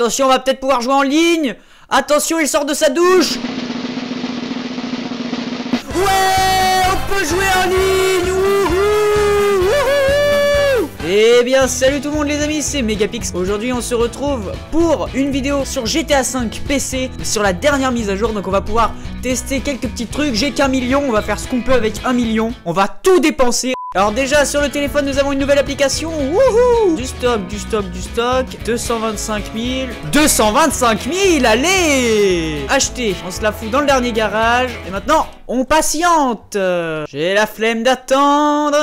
attention, on va peut-être pouvoir jouer en ligne. Attention, il sort de sa douche. Ouais, on peut jouer en ligne. Eh bien salut tout le monde les amis, c'est Megapix. Aujourd'hui on se retrouve pour une vidéo sur GTA 5 PC, sur la dernière mise à jour. Donc on va pouvoir tester quelques petits trucs. J'ai qu'1 million, on va faire ce qu'on peut avec 1 million. On va tout dépenser. Alors déjà sur le téléphone nous avons une nouvelle application. Wouhou! Du stock, du stock, du stock. 225 000, 225 000, allez! Acheter, on se la fout dans le dernier garage. Et maintenant on patiente. J'ai la flemme d'attendre.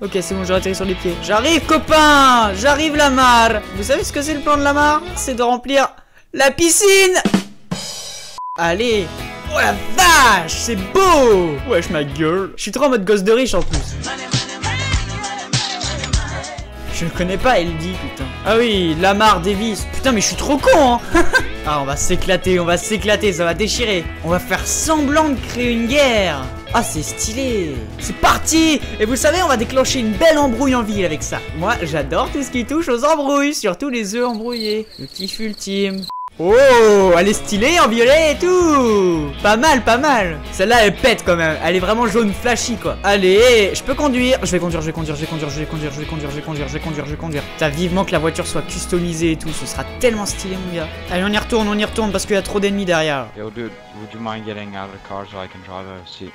Ok, c'est bon, j'ai atterri sur les pieds. J'arrive, copain! J'arrive, Lamar! Vous savez ce que c'est le plan de Lamar? C'est de remplir la piscine! Allez! Oh la vache! C'est beau! Wesh, ma gueule! Je suis trop en mode gosse de riche en plus. Je le connais pas, elle dit, putain. Ah oui, Lamar Davis. Putain, mais je suis trop con, hein! Ah, on va s'éclater, ça va déchirer. On va faire semblant de créer une guerre. Ah, c'est stylé. C'est parti. Et vous savez, on va déclencher une belle embrouille en ville avec ça. Moi, j'adore tout ce qui touche aux embrouilles, surtout les œufs embrouillés. Le kiff ultime. Oh, elle est stylée en violet et tout. Pas mal, pas mal. Celle-là, elle pète quand même. Elle est vraiment jaune flashy, quoi. Allez, je peux conduire. Je vais conduire, je vais conduire, je vais conduire, je vais conduire, je vais conduire, je vais conduire, je vais conduire, je vais conduire. T'as vivement que la voiture soit customisée et tout. Ce sera tellement stylé, mon gars. Allez, on y retourne parce qu'il y a trop d'ennemis derrière. Yo, dude, would you mind getting out of the car so I can drive a see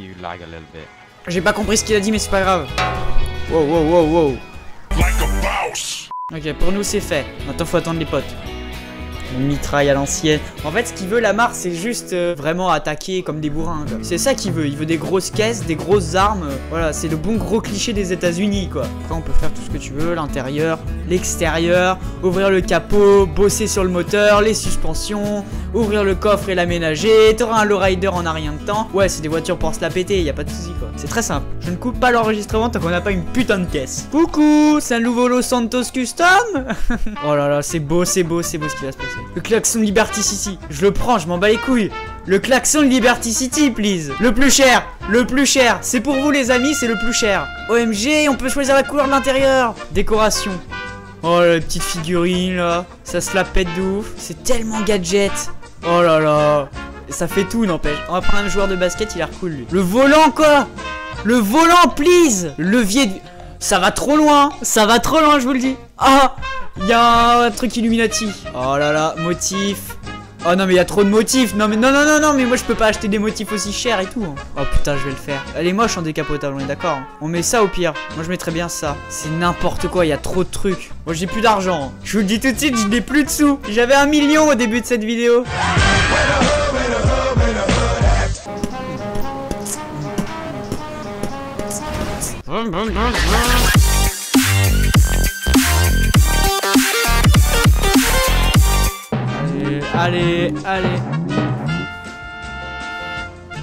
you lag a little bit. J'ai pas compris ce qu'il a dit, mais c'est pas grave. Wow, wow, wow, wow. Like a boss. Ok, pour nous, c'est fait. Maintenant, faut attendre les potes. Mitraille à l'ancienne. En fait, ce qu'il veut, Lamar, c'est juste vraiment attaquer comme des bourrins. C'est ça qu'il veut. Il veut des grosses caisses, des grosses armes. Voilà, c'est le bon gros cliché des États-Unis, quoi. Après, on peut faire tout ce que tu veux, l'intérieur, l'extérieur, ouvrir le capot, bosser sur le moteur, les suspensions, ouvrir le coffre et l'aménager. T'auras un lowrider en a rien de temps. Ouais, c'est des voitures pour se la péter, y a pas de souci, quoi. C'est très simple. Je ne coupe pas l'enregistrement tant qu'on n'a pas une putain de caisse. Coucou, c'est un nouveau Los Santos Custom. Oh là là, c'est beau, c'est beau, c'est beau ce qui va se passer. Le klaxon de Liberty City, je le prends, je m'en bats les couilles. Le klaxon de Liberty City, please. Le plus cher, c'est pour vous les amis, c'est le plus cher. OMG, on peut choisir la couleur de l'intérieur. Décoration. Oh la petite figurine là, ça se la pète de ouf. C'est tellement gadget. Oh là là, ça fait tout n'empêche. On va prendre un joueur de basket, il a l'air cool lui. Le volant quoi. Le volant, please. Le levier de... Ça va trop loin, ça va trop loin, je vous le dis. Ah, il y a un truc Illuminati. Oh là là, motif. Oh non mais il y a trop de motifs. Non mais non non non non, mais moi je peux pas acheter des motifs aussi chers et tout. Hein. Oh putain, je vais le faire. Elle est moche en décapotable, on est d'accord. Hein. On met ça au pire. Moi je mettrais bien ça. C'est n'importe quoi, il y a trop de trucs. Moi j'ai plus d'argent. Hein. Je vous le dis tout de suite, je n'ai plus de sous. J'avais 1 million au début de cette vidéo. Allez, allez, allez.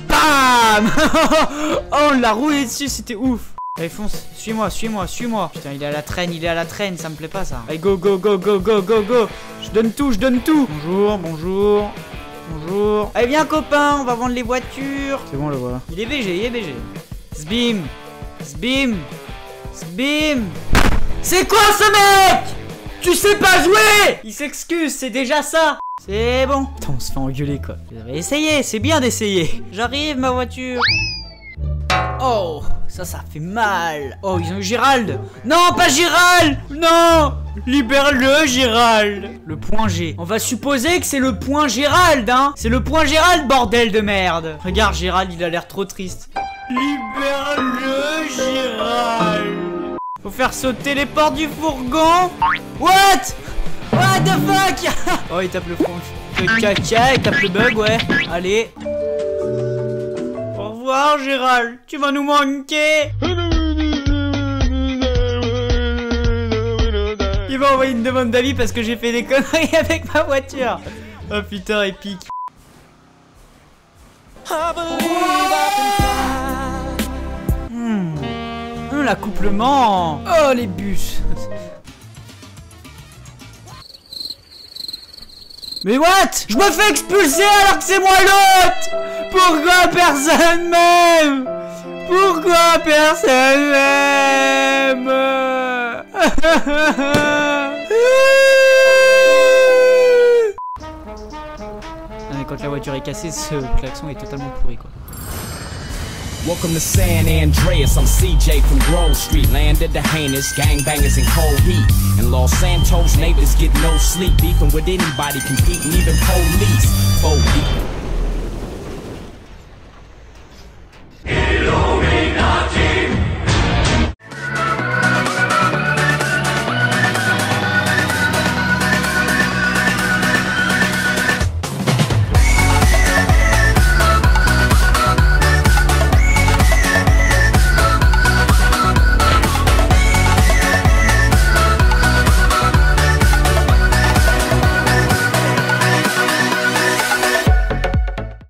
Bam. Oh, on l'a roulé dessus, c'était ouf. Allez, fonce, suis-moi, suis-moi, suis-moi. Putain, il est à la traîne, il est à la traîne, ça me plaît pas ça. Allez, go, go, go, go, go, go, go. Je donne tout, je donne tout. Bonjour, bonjour. Bonjour. Allez, viens copain, on va vendre les voitures. C'est bon, le voilà. Il est BG, il est BG. Zbim. Zbim. Zbim. C'est quoi ce mec? Tu sais pas jouer. Il s'excuse, c'est déjà ça. C'est bon. Putain, on se fait engueuler quoi. J'avais essayé, c'est bien d'essayer. J'arrive ma voiture. Oh, ça, ça fait mal. Oh, ils ont eu Gérald. Non, pas Gérald. Non. Libère-le, Gérald. Le point G. On va supposer que c'est le point Gérald, hein. C'est le point Gérald, bordel de merde. Regarde Gérald, il a l'air trop triste. Libère-le, Gérald. Faut faire sauter les portes du fourgon. What? What the fuck? Oh, il tape le front. Le caca, il tape le bug, ouais. Allez. Au revoir, Gérald. Tu vas nous manquer. Il m'a envoyé une demande d'avis parce que j'ai fait des conneries avec ma voiture. Oh putain, épique. L'accouplement. Oh les bus. Mais what? Je me fais expulser alors que c'est moi l'autre. Pourquoi personne m'aime? Pourquoi personne m'aime? quand la voiture est cassée, ce klaxon est totalement pourri quoi. Welcome to San Andreas, I'm CJ from Grove Street. Land of the heinous, gangbangers in cold heat. And Los Santos neighbors get no sleep. Beefing with anybody, competing even police. 4 deep.